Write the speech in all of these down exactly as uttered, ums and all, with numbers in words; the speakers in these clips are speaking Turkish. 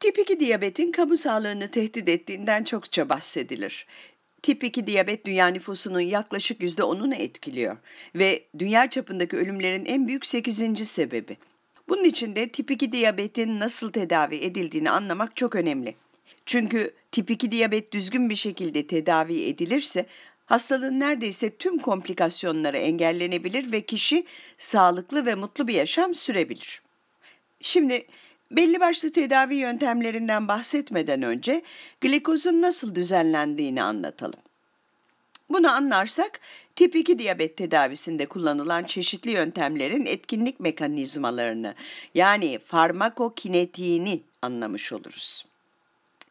Tip iki diyabetin kamu sağlığını tehdit ettiğinden çokça bahsedilir. Tip iki diyabet dünya nüfusunun yaklaşık yüzde onunu etkiliyor ve dünya çapındaki ölümlerin en büyük sekizinci sebebi. Bunun için de tip iki diyabetin nasıl tedavi edildiğini anlamak çok önemli. Çünkü tip iki diyabet düzgün bir şekilde tedavi edilirse hastalığın neredeyse tüm komplikasyonları engellenebilir ve kişi sağlıklı ve mutlu bir yaşam sürebilir. Şimdi belli başlı tedavi yöntemlerinden bahsetmeden önce glikozun nasıl düzenlendiğini anlatalım. Bunu anlarsak tip iki diyabet tedavisinde kullanılan çeşitli yöntemlerin etkinlik mekanizmalarını yani farmakokinetiğini anlamış oluruz.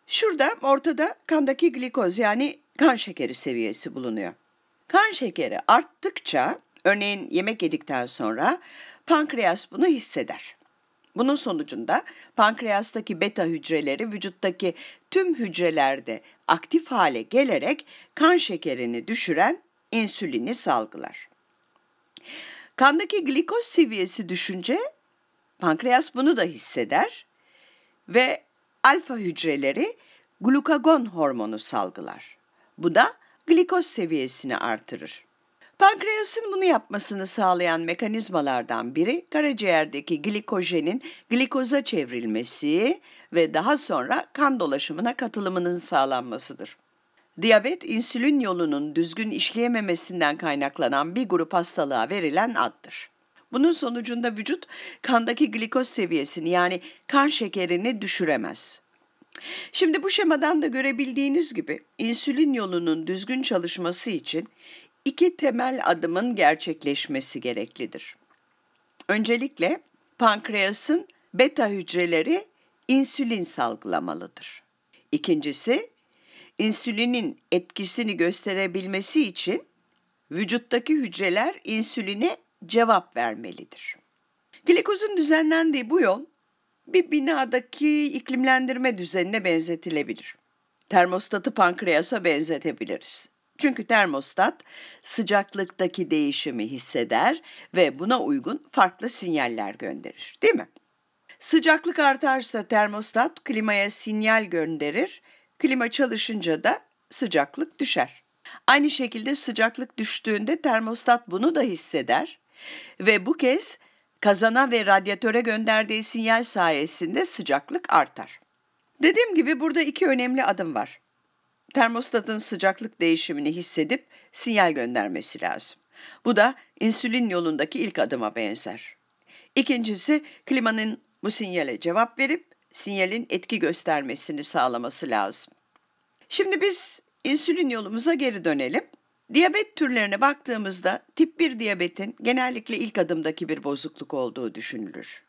Şurada ortada kandaki glikoz yani kan şekeri seviyesi bulunuyor. Kan şekeri arttıkça örneğin yemek yedikten sonra pankreas bunu hisseder. Bunun sonucunda pankreastaki beta hücreleri vücuttaki tüm hücrelerde aktif hale gelerek kan şekerini düşüren insülini salgılar. Kandaki glikoz seviyesi düşünce pankreas bunu da hisseder ve alfa hücreleri glukagon hormonu salgılar. Bu da glikoz seviyesini artırır. Pankreasın bunu yapmasını sağlayan mekanizmalardan biri karaciğerdeki glikojenin glikoza çevrilmesi ve daha sonra kan dolaşımına katılımının sağlanmasıdır. Diyabet, insülin yolunun düzgün işleyememesinden kaynaklanan bir grup hastalığa verilen addır. Bunun sonucunda vücut kandaki glikoz seviyesini yani kan şekerini düşüremez. Şimdi bu şemadan da görebildiğiniz gibi insülin yolunun düzgün çalışması için İki temel adımın gerçekleşmesi gereklidir. Öncelikle pankreasın beta hücreleri insülin salgılamalıdır. İkincisi, insülinin etkisini gösterebilmesi için vücuttaki hücreler insüline cevap vermelidir. Glikozun düzenlendiği bu yol bir binadaki iklimlendirme düzenine benzetilebilir. Termostatı pankreasa benzetebiliriz. Çünkü termostat sıcaklıktaki değişimi hisseder ve buna uygun farklı sinyaller gönderir, değil mi? Sıcaklık artarsa termostat klimaya sinyal gönderir, klima çalışınca da sıcaklık düşer. Aynı şekilde sıcaklık düştüğünde termostat bunu da hisseder ve bu kez kazana ve radyatöre gönderdiği sinyal sayesinde sıcaklık artar. Dediğim gibi burada iki önemli adım var. Termostatın sıcaklık değişimini hissedip sinyal göndermesi lazım. Bu da insülin yolundaki ilk adıma benzer. İkincisi, klimanın bu sinyale cevap verip sinyalin etki göstermesini sağlaması lazım. Şimdi biz insülin yolumuza geri dönelim. Diyabet türlerine baktığımızda tip bir diyabetin genellikle ilk adımdaki bir bozukluk olduğu düşünülür.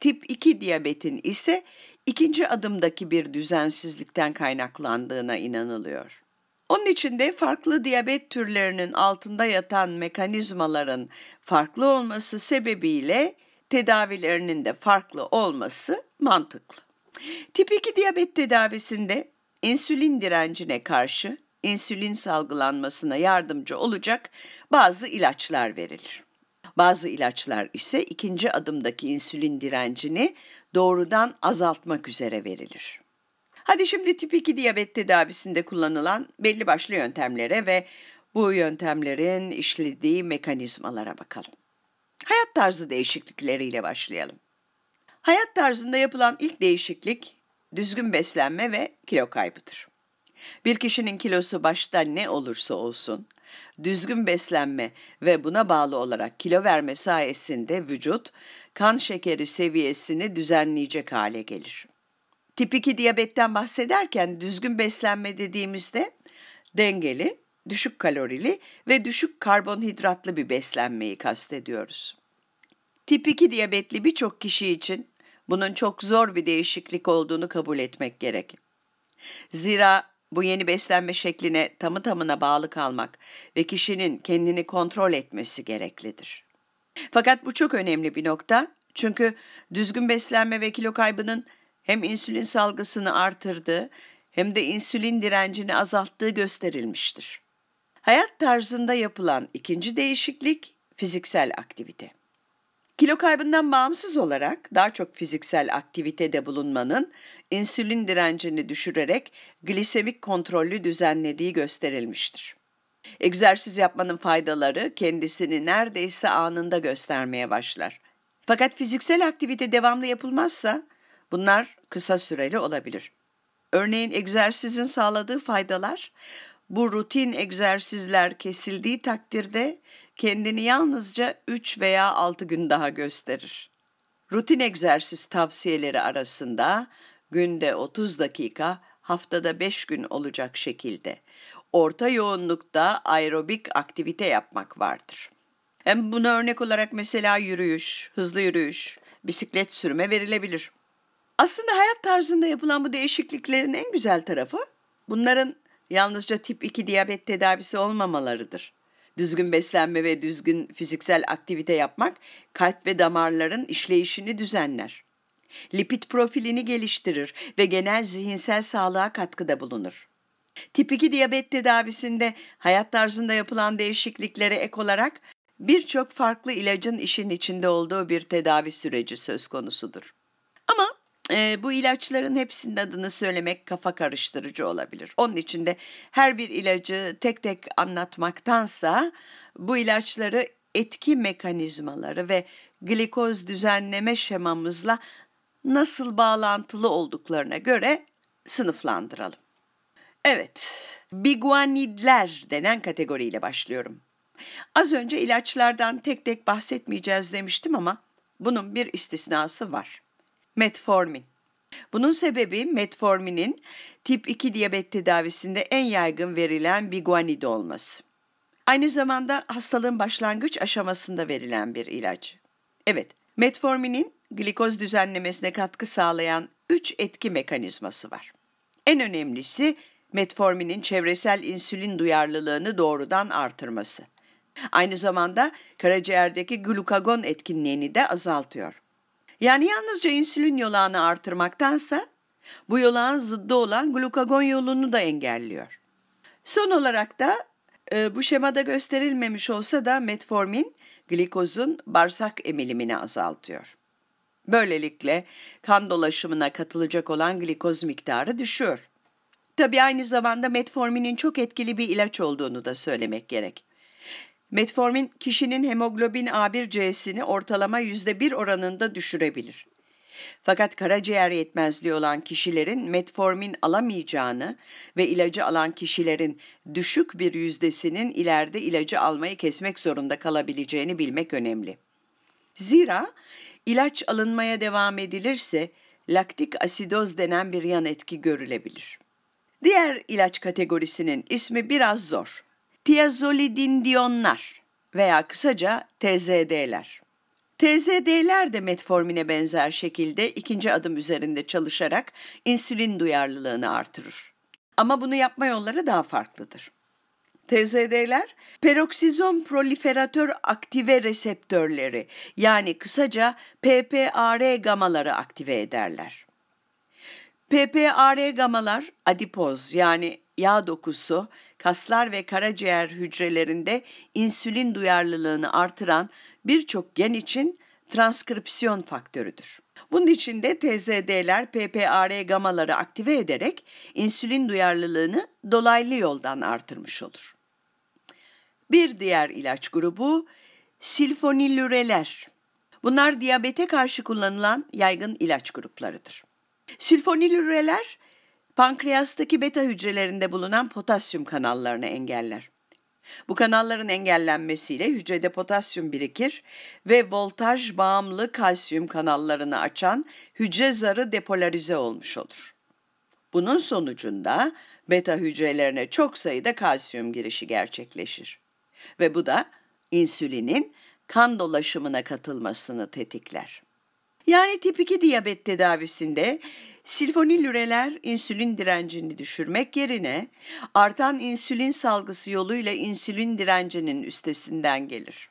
Tip iki diyabetin ise ikinci adımdaki bir düzensizlikten kaynaklandığına inanılıyor. Onun için de farklı diyabet türlerinin altında yatan mekanizmaların farklı olması sebebiyle tedavilerinin de farklı olması mantıklı. Tip iki diyabet tedavisinde insülin direncine karşı insülin salgılanmasına yardımcı olacak bazı ilaçlar verilir. Bazı ilaçlar ise ikinci adımdaki insülin direncini doğrudan azaltmak üzere verilir. Hadi şimdi tip iki diyabet tedavisinde kullanılan belli başlı yöntemlere ve bu yöntemlerin işlediği mekanizmalara bakalım. Hayat tarzı değişiklikleriyle başlayalım. Hayat tarzında yapılan ilk değişiklik düzgün beslenme ve kilo kaybıdır. Bir kişinin kilosu başta ne olursa olsun, düzgün beslenme ve buna bağlı olarak kilo verme sayesinde vücut kan şekeri seviyesini düzenleyecek hale gelir. Tip iki diyabetten bahsederken düzgün beslenme dediğimizde dengeli, düşük kalorili ve düşük karbonhidratlı bir beslenmeyi kastediyoruz. Tip iki diyabetli birçok kişi için bunun çok zor bir değişiklik olduğunu kabul etmek gerek. Zira bu yeni beslenme şekline tamı tamına bağlı kalmak ve kişinin kendini kontrol etmesi gereklidir. Fakat bu çok önemli bir nokta çünkü düzgün beslenme ve kilo kaybının hem insülin salgısını artırdığı hem de insülin direncini azalttığı gösterilmiştir. Hayat tarzında yapılan ikinci değişiklik fiziksel aktivite. Kilo kaybından bağımsız olarak daha çok fiziksel aktivitede bulunmanın insülin direncini düşürerek glisemik kontrolü düzenlediği gösterilmiştir. Egzersiz yapmanın faydaları kendisini neredeyse anında göstermeye başlar. Fakat fiziksel aktivite devamlı yapılmazsa bunlar kısa süreli olabilir. Örneğin egzersizin sağladığı faydalar, bu rutin egzersizler kesildiği takdirde kendini yalnızca üç veya altı gün daha gösterir. Rutin egzersiz tavsiyeleri arasında günde otuz dakika, haftada beş gün olacak şekilde orta yoğunlukta aerobik aktivite yapmak vardır. Hem buna örnek olarak mesela yürüyüş, hızlı yürüyüş, bisiklet sürme verilebilir. Aslında hayat tarzında yapılan bu değişikliklerin en güzel tarafı bunların yalnızca tip iki diyabet tedavisi olmamalarıdır. Düzgün beslenme ve düzgün fiziksel aktivite yapmak kalp ve damarların işleyişini düzenler. Lipid profilini geliştirir ve genel zihinsel sağlığa katkıda bulunur. tip iki diyabet tedavisinde hayat tarzında yapılan değişikliklere ek olarak birçok farklı ilacın işin içinde olduğu bir tedavi süreci söz konusudur. Ama e, bu ilaçların hepsinin adını söylemek kafa karıştırıcı olabilir. Onun için de her bir ilacı tek tek anlatmaktansa bu ilaçları etki mekanizmaları ve glikoz düzenleme şemamızla nasıl bağlantılı olduklarına göre sınıflandıralım. Evet, biguanidler denen kategoriyle başlıyorum. Az önce ilaçlardan tek tek bahsetmeyeceğiz demiştim ama bunun bir istisnası var. Metformin. Bunun sebebi metforminin tip iki diyabet tedavisinde en yaygın verilen biguanid olması. Aynı zamanda hastalığın başlangıç aşamasında verilen bir ilaç. Evet, metforminin glikoz düzenlemesine katkı sağlayan üç etki mekanizması var. En önemlisi metforminin çevresel insülin duyarlılığını doğrudan artırması. Aynı zamanda karaciğerdeki glukagon etkinliğini de azaltıyor. Yani yalnızca insülin yolağını artırmaktansa bu yolağın zıddı olan glukagon yolunu da engelliyor. Son olarak da e, bu şemada gösterilmemiş olsa da metformin glikozun bağırsak emilimini azaltıyor. Böylelikle kan dolaşımına katılacak olan glikoz miktarı düşüyor. Tabii aynı zamanda metforminin çok etkili bir ilaç olduğunu da söylemek gerek. Metformin kişinin hemoglobin A bir C'sini ortalama yüzde bir oranında düşürebilir. Fakat karaciğer yetmezliği olan kişilerin metformin alamayacağını ve ilacı alan kişilerin düşük bir yüzdesinin ileride ilacı almayı kesmek zorunda kalabileceğini bilmek önemli. Zira ilaç alınmaya devam edilirse laktik asidoz denen bir yan etki görülebilir. Diğer ilaç kategorisinin ismi biraz zor. Tiazolidindiyonlar veya kısaca T Z D'ler. T Z D'ler de metformine benzer şekilde ikinci adım üzerinde çalışarak insülin duyarlılığını artırır. Ama bunu yapma yolları daha farklıdır. T Z D'ler peroksizom proliferatör aktive reseptörleri yani kısaca P P A R gamaları aktive ederler. P P A R gamalar adipoz yani yağ dokusu, kaslar ve karaciğer hücrelerinde insülin duyarlılığını artıran birçok gen için transkripsiyon faktörüdür. Bunun için de T Z D'ler P P A R gamaları aktive ederek insülin duyarlılığını dolaylı yoldan artırmış olur. Bir diğer ilaç grubu silfonilüreler. Bunlar diyabete karşı kullanılan yaygın ilaç gruplarıdır. Silfonilüreler pankreastaki beta hücrelerinde bulunan potasyum kanallarını engeller. Bu kanalların engellenmesiyle hücrede potasyum birikir ve voltaj bağımlı kalsiyum kanallarını açan hücre zarı depolarize olmuş olur. Bunun sonucunda beta hücrelerine çok sayıda kalsiyum girişi gerçekleşir ve bu da insülinin kan dolaşımına katılmasını tetikler. Yani tip iki diyabet tedavisinde silfonilüreler insülin direncini düşürmek yerine artan insülin salgısı yoluyla insülin direncinin üstesinden gelir.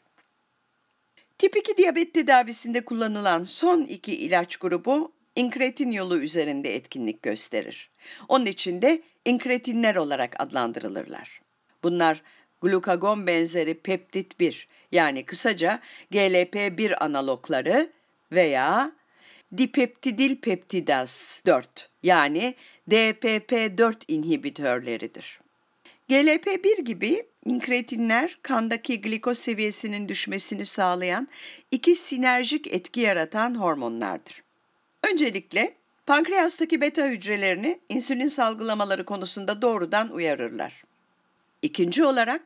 tip iki diyabet tedavisinde kullanılan son iki ilaç grubu inkretin yolu üzerinde etkinlik gösterir. Onun için de inkretinler olarak adlandırılırlar. Bunlar glukagon benzeri peptit bir yani kısaca G L P bir analogları veya dipeptidil peptidaz dört yani D P P dört inhibitörleridir. G L P bir gibi inkretinler kandaki glikoz seviyesinin düşmesini sağlayan iki sinerjik etki yaratan hormonlardır. Öncelikle pankreastaki beta hücrelerini insülin salgılamaları konusunda doğrudan uyarırlar. İkinci olarak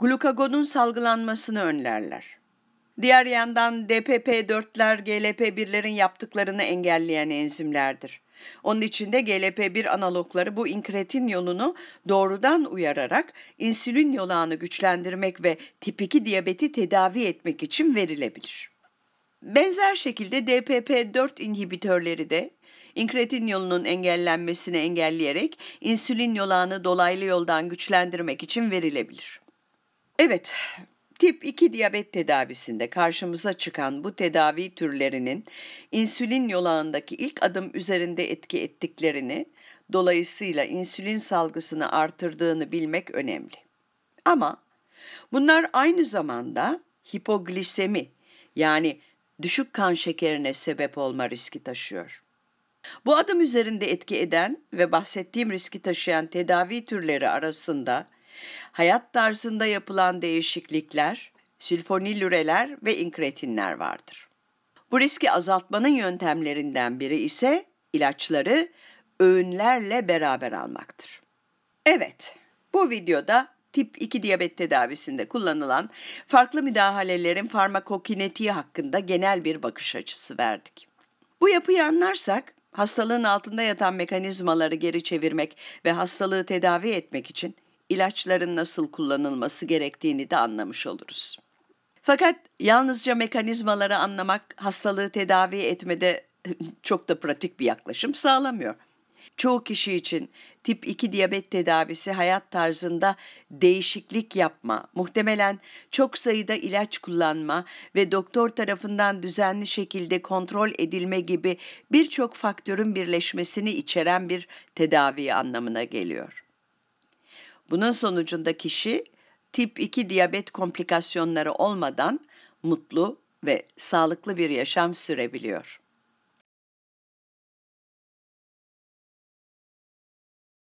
glukagonun salgılanmasını önlerler. Diğer yandan D P P dörtler G L P birlerin yaptıklarını engelleyen enzimlerdir. Onun için de G L P bir analogları bu inkretin yolunu doğrudan uyararak insülin yolağını güçlendirmek ve tip iki diyabeti tedavi etmek için verilebilir. Benzer şekilde D P P dört inhibitörleri de inkretin yolunun engellenmesini engelleyerek insülin yolağını dolaylı yoldan güçlendirmek için verilebilir. Evet, tip iki diyabet tedavisinde karşımıza çıkan bu tedavi türlerinin insülin yolağındaki ilk adım üzerinde etki ettiklerini, dolayısıyla insülin salgısını artırdığını bilmek önemli. Ama bunlar aynı zamanda hipoglisemi yani düşük kan şekerine sebep olma riski taşıyor. Bu adım üzerinde etki eden ve bahsettiğim riski taşıyan tedavi türleri arasında hayat tarzında yapılan değişiklikler, sülfonilüreler ve inkretinler vardır. Bu riski azaltmanın yöntemlerinden biri ise ilaçları öğünlerle beraber almaktır. Evet, bu videoda tip iki diyabet tedavisinde kullanılan farklı müdahalelerin farmakokinetiği hakkında genel bir bakış açısı verdik. Bu yapıyı anlarsak, hastalığın altında yatan mekanizmaları geri çevirmek ve hastalığı tedavi etmek için ilaçların nasıl kullanılması gerektiğini de anlamış oluruz. Fakat yalnızca mekanizmaları anlamak hastalığı tedavi etmede çok da pratik bir yaklaşım sağlamıyor. Çoğu kişi için tip iki diyabet tedavisi hayat tarzında değişiklik yapma, muhtemelen çok sayıda ilaç kullanma ve doktor tarafından düzenli şekilde kontrol edilme gibi birçok faktörün birleşmesini içeren bir tedavi anlamına geliyor. Bunun sonucunda kişi tip iki diyabet komplikasyonları olmadan mutlu ve sağlıklı bir yaşam sürebiliyor.